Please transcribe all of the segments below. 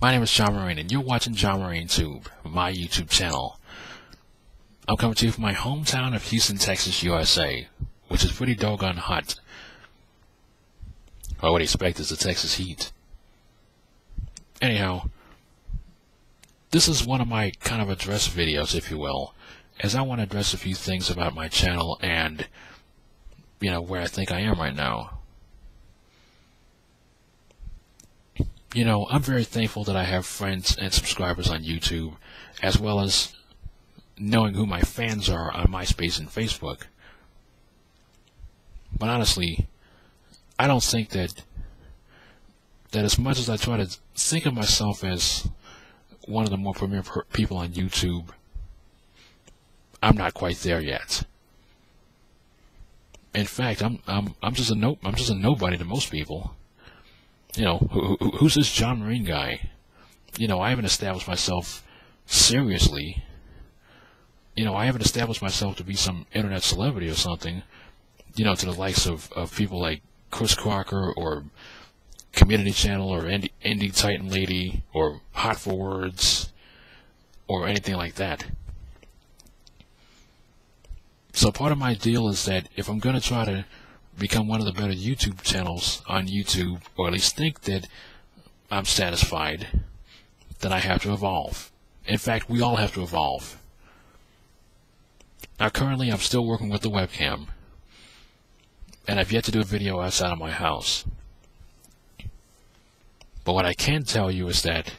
My name is John Marine, and you're watching John MarineTube, my YouTube channel. I'm coming to you from my hometown of Houston, Texas, USA, which is pretty doggone hot. I would expect is the Texas heat. Anyhow, this is one of my kind of address videos, if you will, as I want to address a few things about my channel and, you know, where I think I am right now. You know, I'm very thankful that I have friends and subscribers on YouTube, as well as knowing who my fans are on MySpace and Facebook. But honestly, I don't think that as much as I try to think of myself as one of the more premier people on YouTube, I'm not quite there yet. In fact, I'm just a nobody to most people. You know, who's this John Marine guy? You know, I haven't established myself seriously. You know, I haven't established myself to be some internet celebrity or something. You know, to the likes of people like Chris Crocker or Community Channel or IndyTitanLady or Hot For Words or anything like that. So part of my deal is that if I'm going to try to become one of the better YouTube channels on YouTube, or at least think that I'm satisfied, then I have to evolve. In fact, we all have to evolve. Now currently I'm still working with the webcam, and I've yet to do a video outside of my house. But what I can tell you is that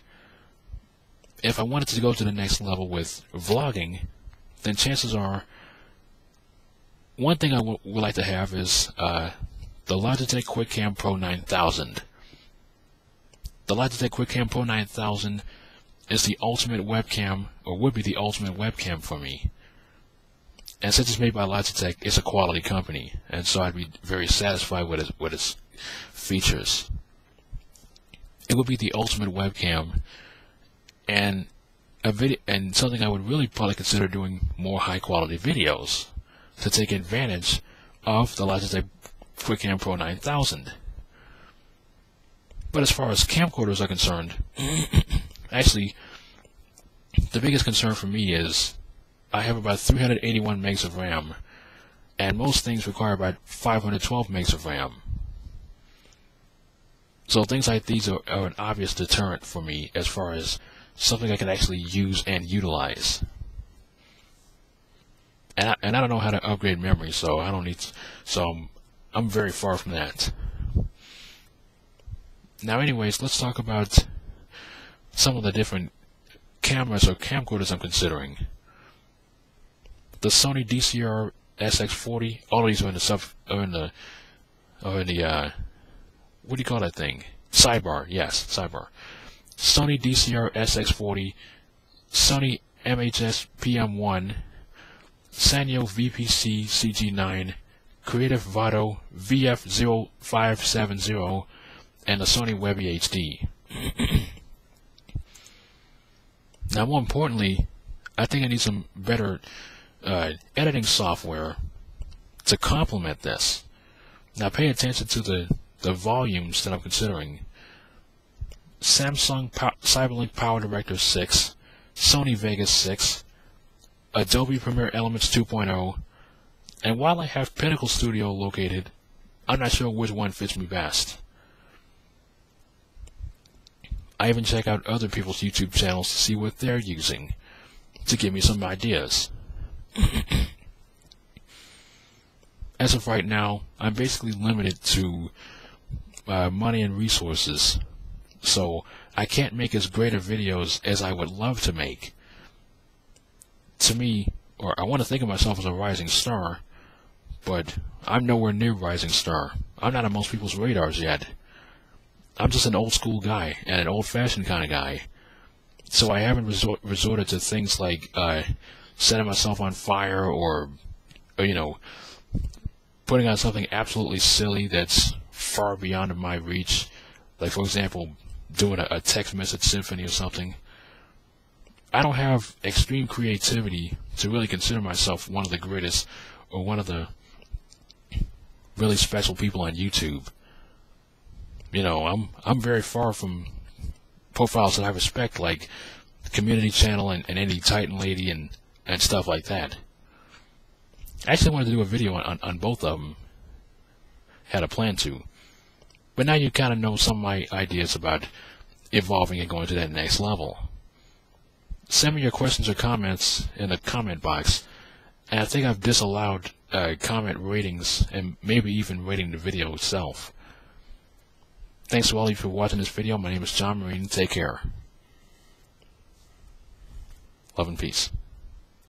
if I wanted to go to the next level with vlogging, then chances are, one thing I would like to have is the Logitech QuickCam Pro 9000. The Logitech QuickCam Pro 9000 is the ultimate webcam, or would be the ultimate webcam for me. And since it's made by Logitech, it's a quality company, and so I'd be very satisfied with its features. It would be the ultimate webcam, and something I would really probably consider doing more high-quality videos to take advantage of the Logitech QuickCam Pro 9000. But as far as camcorders are concerned, actually, the biggest concern for me is I have about 381 megs of RAM, and most things require about 512 megs of RAM. So things like these are an obvious deterrent for me as far as something I can actually use and utilize. And I don't know how to upgrade memory, so I don't need to, so I'm very far from that. Now anyways, let's talk about some of the different cameras or camcorders I'm considering. The Sony DCR-SX40, all of these are in the what do you call that thing? Sidebar, yes, sidebar. Sony DCR-SX40, Sony MHS PM1, Sanyo VPC-CG9, Creative Vado VF0570, and the Sony Webby HD. Now, more importantly, I think I need some better editing software to complement this. Now, pay attention to the volumes that I'm considering. Samsung Cyberlink PowerDirector 6, Sony Vegas 6, Adobe Premiere Elements 2.0, and while I have Pinnacle Studio located, I'm not sure which one fits me best. I even check out other people's YouTube channels to see what they're using to give me some ideas. As of right now, I'm basically limited to money and resources, so I can't make as great of videos as I would love to make. To me, or I want to think of myself as a rising star, but I'm nowhere near rising star. I'm not on most people's radars yet. I'm just an old school guy and an old fashioned kind of guy, so I haven't resorted to things like setting myself on fire or you know, putting on something absolutely silly that's far beyond my reach, like for example doing a text message symphony or something. I don't have extreme creativity to really consider myself one of the greatest or one of the really special people on YouTube. You know, I'm very far from profiles that I respect, like Community Channel and IndyTitanLady and stuff like that. I actually wanted to do a video on both of them. Had a plan to. But now you kind of know some of my ideas about evolving and going to that next level. Send me your questions or comments in the comment box. And I think I've disallowed comment ratings and maybe even rating the video itself. Thanks to all of you for watching this video. My name is John Marine. Take care. Love and peace.